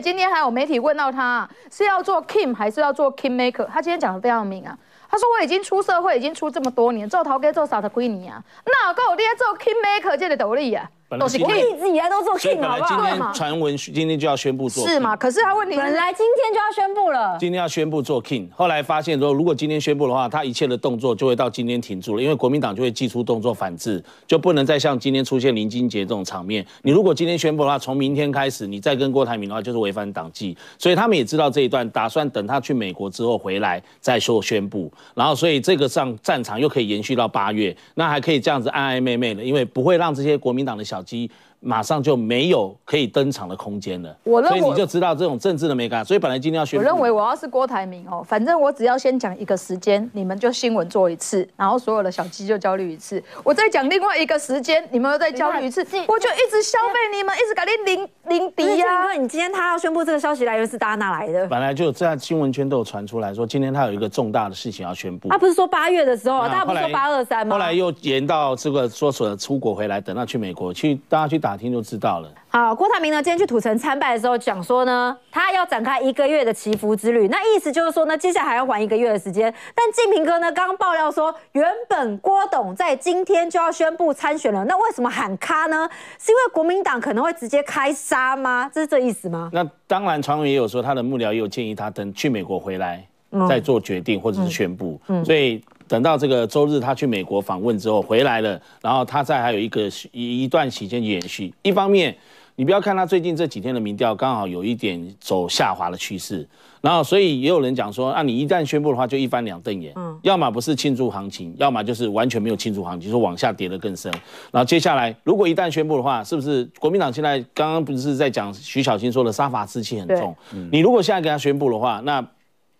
今天还有媒体问到他是要做 king 还是要做 king maker， 他今天讲的非常明啊，他说我已经出社会，已经出这么多年，做头家做啥的归你啊，那我跟我爹做 king maker 这个斗笠啊，都是 king， 我一直以来都做 king 好不好？对嘛？传闻今天就要宣布做 king， 是嘛？可是他问题本来今天就要宣布了，今天要宣布做 king， 后来发现说如果今天宣布的话，他一切的动作就会到今天停住了，因为国民党就会祭出动作反制，就不能再像今天出现林金杰这种场面。你如果今天宣布的话，从明天开始你再跟郭台铭的话就是违反党纪，所以他们也知道这一段，打算等他去美国之后回来再做宣布，然后所以这个上战场又可以延续到8月，那还可以这样子暧暧昧昧的，因为不会让这些国民党的小鸡马上就没有可以登场的空间了。所以你就知道这种政治的美感。所以本来今天要宣布，我认为我要是郭台铭哦，反正我只要先讲一个时间，你们就新闻做一次，然后所有的小鸡就焦虑一次，我再讲另外一个时间，你们又再焦虑一次，我就一直消费你们，一直搞你零敌呀。你今天他要宣布这个消息来源是大家哪来的？本来就在新闻圈都有传出来说，今天他有一个重大的事情要宣布。他不是说8月的时候，大家不是说823吗？后来又延到这个说所出国回来，等到去美国去，大家去打。打听就知道了。好，郭台铭呢，今天去土城参拜的时候讲说呢，他要展开1个月的祈福之旅，那意思就是说呢，接下来还要还1个月的时间。但静平哥呢，刚刚爆料说，原本郭董在今天就要宣布参选了，那为什么喊卡呢？是因为国民党可能会直接开杀吗？这是这意思吗？那当然，传闻也有说，他的幕僚也有建议他等去美国回来再做决定或者是宣布，所以。等到这个周日他去美国访问之后回来了，然后他再还有一段期间延续。一方面，你不要看他最近这几天的民调刚好有一点走下滑的趋势，然后所以也有人讲说，啊，你一旦宣布的话就一翻两瞪眼，要么不是庆祝行情，要么就是完全没有庆祝行情，就往下跌得更深。然后接下来如果一旦宣布的话，是不是国民党现在刚刚不是在讲徐巧芯说的杀伐之气很重？你如果现在给他宣布的话，那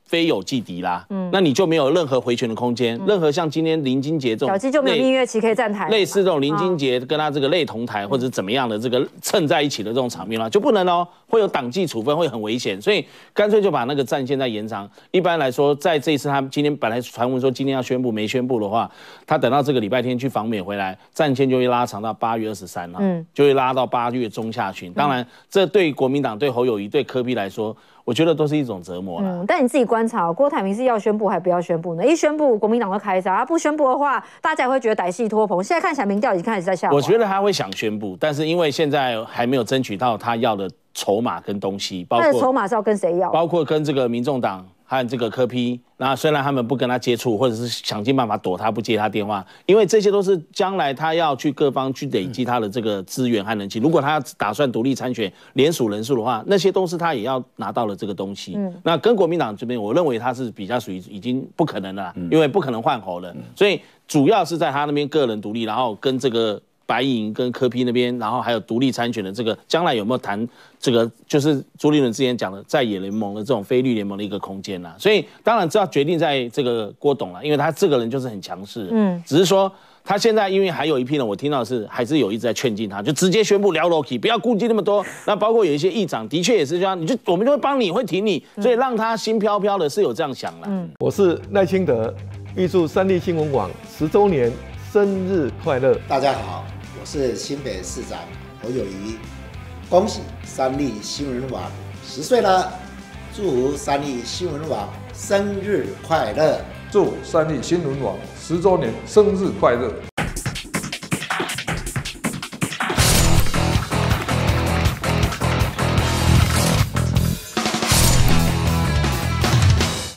非有即敌啦，那你就没有任何回旋的空间，任何像今天林金杰这种小鸡就没有蜜月期可以站台，类似这种林金杰跟他这个类同台或者怎么样的这个蹭在一起的这种场面啦，就不能哦，会有党纪处分，会很危险，所以干脆就把那个战线再延长。一般来说，在这一次他今天本来传闻说今天要宣布，没宣布的话，他等到这个礼拜天去访美回来，战线就会拉长到8月23号，就会拉到8月中下旬。当然，这对国民党、对侯友宜、对柯 P 来说，我觉得都是一种折磨啦。但你自己观察，郭台铭是要宣布还不要宣布呢？一宣布，国民党会开闸；不宣布的话，大家也会觉得歹戏拖棚。现在看起来民调已经开始在下滑。我觉得他会想宣布，但是因为现在还没有争取到他要的筹码跟东西，包括他的筹码是要跟谁要？包括跟这个民众党和这个柯 P。那虽然他们不跟他接触，或者是想尽办法躲他，不接他电话，因为这些都是将来他要去各方去累积他的这个资源和人气。如果他打算独立参选联署人数的话，那些东西他也要拿到了这个东西。那跟国民党这边，我认为他是比较属于已经不可能了，因为不可能换候了。所以主要是在他那边个人独立，然后跟这个白银跟柯 P 那边，然后还有独立参选的这个将来有没有谈这个，就是朱立伦之前讲的在野联盟的这种非绿联盟的一个空间啦。所以当然这要决定在这个郭董啦，因为他这个人就是很强势，只是说他现在因为还有一批人，我听到的是还是有一直在劝进他，就直接宣布聊 Loki， 不要顾忌那么多。那包括有一些议长的确也是这样，我们就会帮你，会挺你，所以让他心飘飘的是有这样想啦。我是赖清德，预祝三立新闻网10周年生日快乐！大家好。我是新北市长侯友宜，恭喜三立新闻网10岁了，祝福三立新闻网生日快乐，祝三立新闻网10周年生日快乐。